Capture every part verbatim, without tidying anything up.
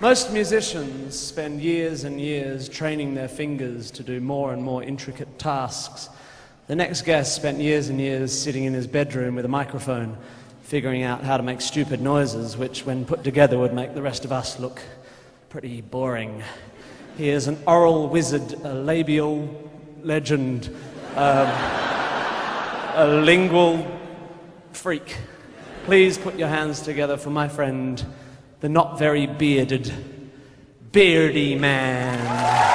Most musicians spend years and years training their fingers to do more and more intricate tasks. The next guest spent years and years sitting in his bedroom with a microphone, figuring out how to make stupid noises, which when put together would make the rest of us look pretty boring. He is an oral wizard, a labial legend, um, a lingual freak. Please put your hands together for my friend, the not very bearded, beardy man.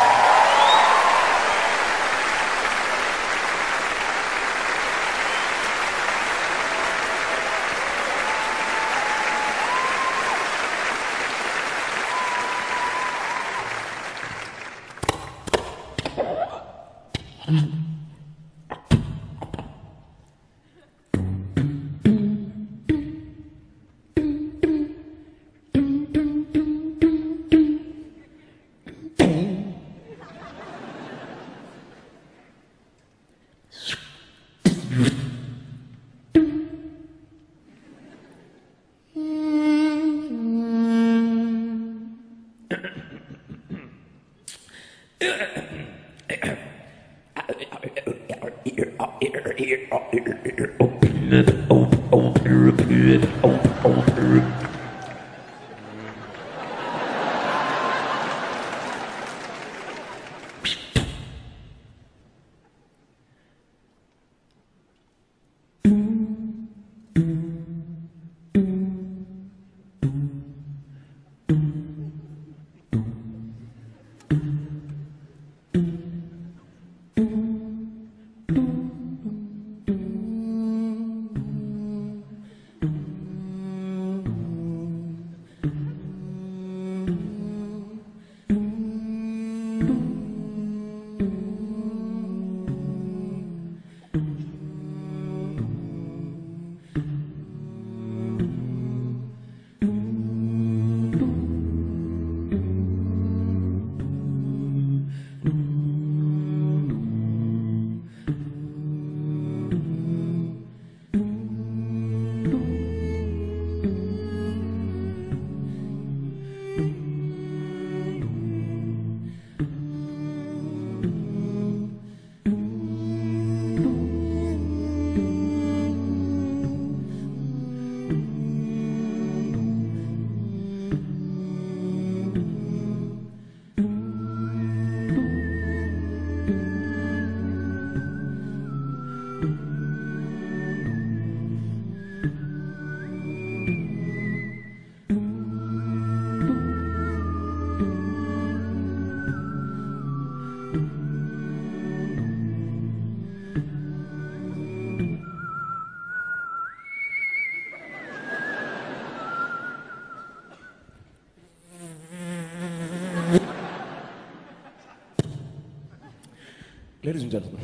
Ladies and gentlemen.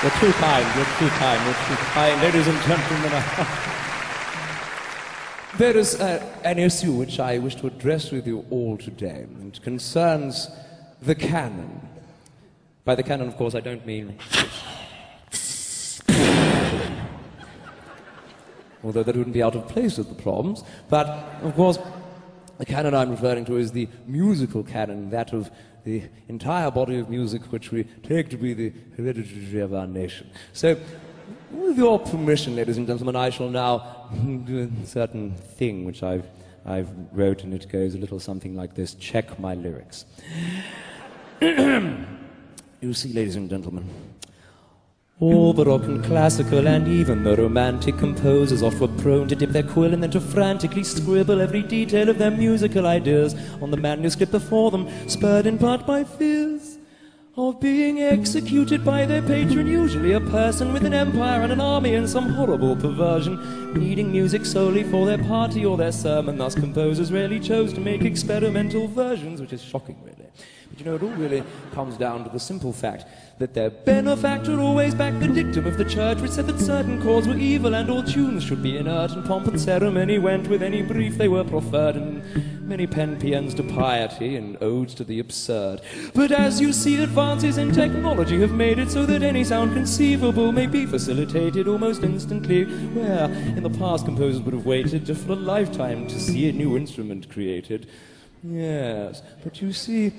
You're too kind, you're too kind, you're too kind. Ladies and gentlemen. There is uh, an issue which I wish to address with you all today, and it concerns the canon. By the canon, of course, I don't mean... although that wouldn't be out of place with the problems, but, of course, the canon I'm referring to is the musical canon, that of the entire body of music which we take to be the hereditary of our nation. So, with your permission, ladies and gentlemen, I shall now do a certain thing which I've, I've wrote, and it goes a little something like this. Check my lyrics. You see, ladies and gentlemen, all the rock and classical and even the romantic composers are prone to dip their quill and then to frantically scribble every detail of their musical ideas on the manuscript before them, spurred in part by fears of being executed by their patron, usually a person with an empire and an army and some horrible perversion, needing music solely for their party or their sermon. Thus composers rarely chose to make experimental versions, which is shocking, really. But you know, it all really comes down to the simple fact that their benefactor always backed the dictum of the church, which said that certain chords were evil and all tunes should be inert, and pomp and ceremony went with any brief they were proffered, and many pen paeans to piety and odes to the absurd. But as you see, advances in technology have made it so that any sound conceivable may be facilitated almost instantly, where in the past composers would have waited just for a lifetime to see a new instrument created. Yes, but you see,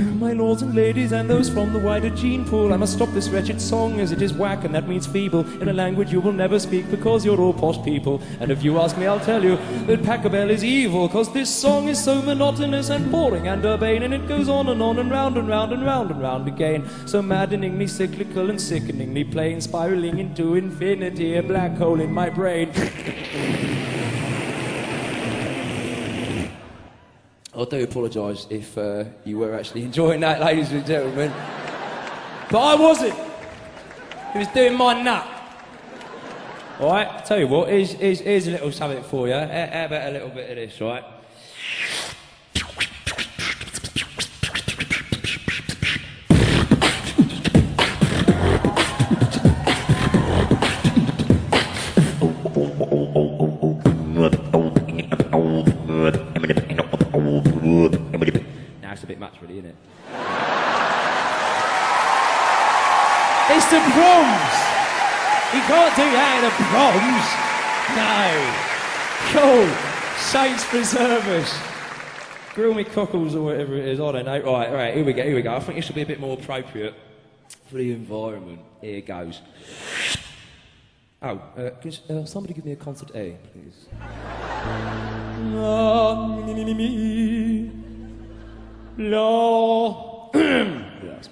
my lords and ladies, and those from the wider gene pool, I must stop this wretched song, as it is whack, and that means feeble, in a language you will never speak, because you're all posh people. And if you ask me, I'll tell you that Pachelbel is evil, because this song is so monotonous and boring and urbane, and it goes on and on and round and round and round and round again, so maddeningly cyclical and sickeningly plain, spiraling into infinity, a black hole in my brain. I do apologise if uh, you were actually enjoying that, ladies and gentlemen. But I wasn't. It was doing my nut. All right, I'll tell you what, here's, here's, here's a little something for you. How about a little bit of this, right? That's a bit much, really, isn't it? It's the proms! You can't do that in the proms! No! Cool! Saints preserve us! Grill me cockles or whatever it is, I don't know. Right, right, here we go, here we go. I think this will be a bit more appropriate for the environment. Here goes. Oh, uh, could uh, somebody give me a concert A, please? Law. Yes.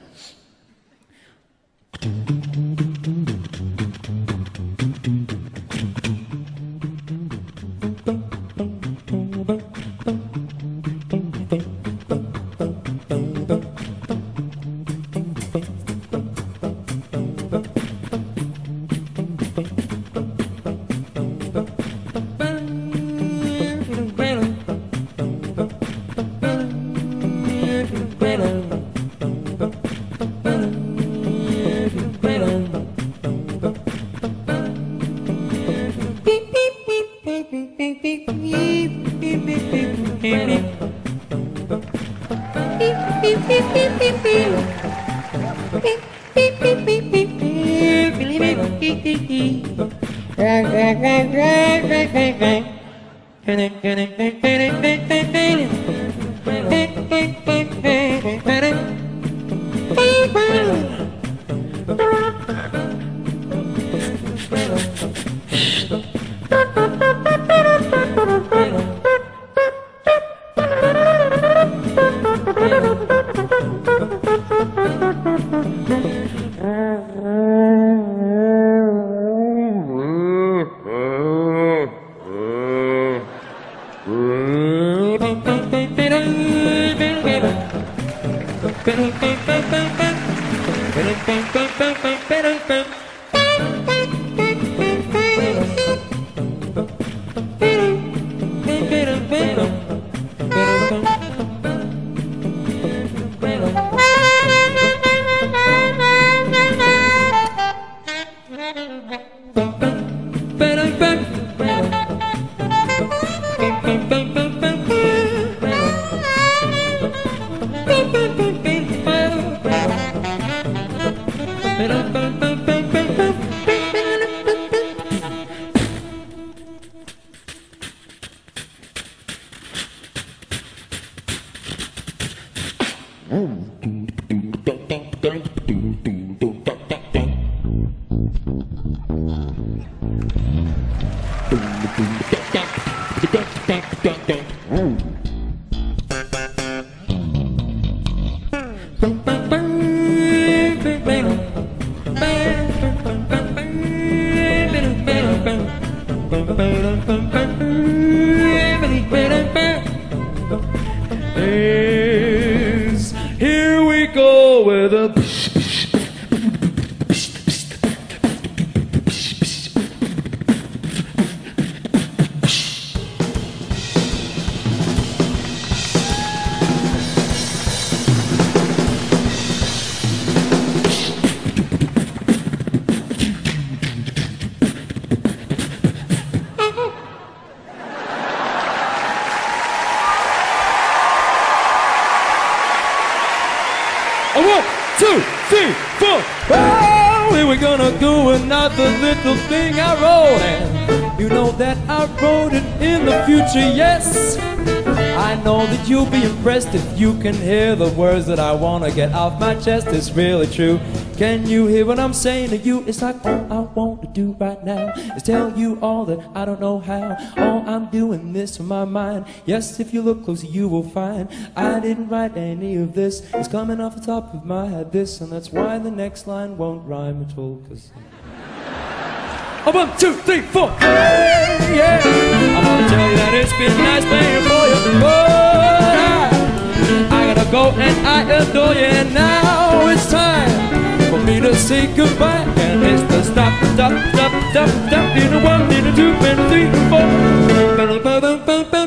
out the little thing I wrote, and you know that I wrote it in the future, yes. I know that you'll be impressed if you can hear the words that I want to get off my chest. It's really true. Can you hear what I'm saying to you? It's like all I want to do right now is tell you all that I don't know how. All I'm doing this in my mind. Yes, if you look closer you will find I didn't write any of this. It's coming off the top of my head, this. And that's why the next line won't rhyme at all. Cause oh, one, two, three, four. Hey, yeah. I want to tell you that it's been nice playing for you, but I, I gotta go and I adore you. And now it's time for me to say goodbye. And it's the stop, stop, stop, stop, stop. In a one, in a two, in a three, in a four.